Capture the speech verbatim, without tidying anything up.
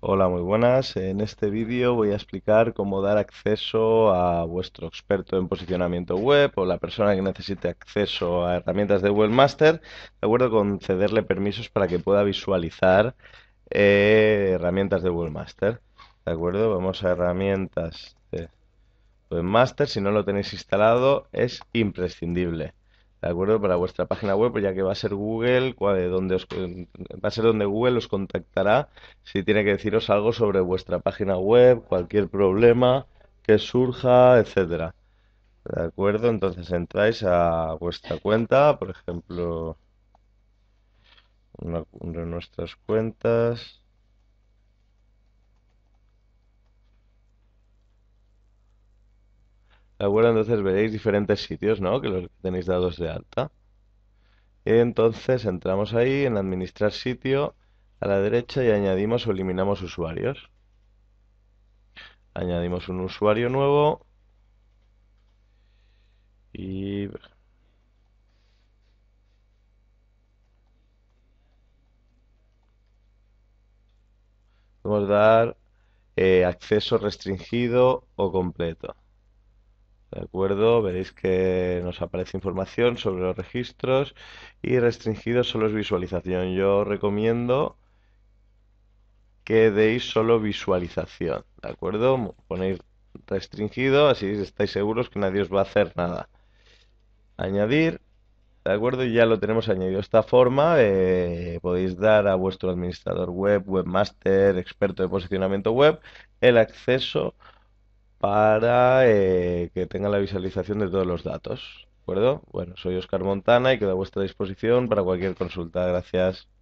Hola, muy buenas. En este vídeo voy a explicar cómo dar acceso a vuestro experto en posicionamiento web o la persona que necesite acceso a herramientas de webmaster, de acuerdo con cederle permisos para que pueda visualizar eh, herramientas de webmaster. De acuerdo, vamos a herramientas de webmaster. Si no lo tenéis instalado, es imprescindible. De acuerdo, para vuestra página web, pues ya que va a ser Google, cual- donde os- va a ser donde Google os contactará si tiene que deciros algo sobre vuestra página web, cualquier problema que surja, etcétera. De acuerdo, entonces entráis a vuestra cuenta, por ejemplo, una una de nuestras cuentas. De acuerdo, entonces veréis diferentes sitios, ¿no? Que los que tenéis dados de alta. Entonces entramos ahí en administrar sitio a la derecha y añadimos o eliminamos usuarios. Añadimos un usuario nuevo y podemos dar eh, acceso restringido o completo. De acuerdo, veréis que nos aparece información sobre los registros y restringido solo es visualización. Yo recomiendo que deis solo visualización, ¿de acuerdo? Ponéis restringido, así estáis seguros que nadie os va a hacer nada. Añadir, ¿de acuerdo? Y ya lo tenemos añadido. De esta forma eh, podéis dar a vuestro administrador web, webmaster, experto de posicionamiento web, el acceso para eh, que tenga la visualización de todos los datos. ¿De acuerdo? Bueno, soy Oscar Montana y quedo a vuestra disposición para cualquier consulta. Gracias.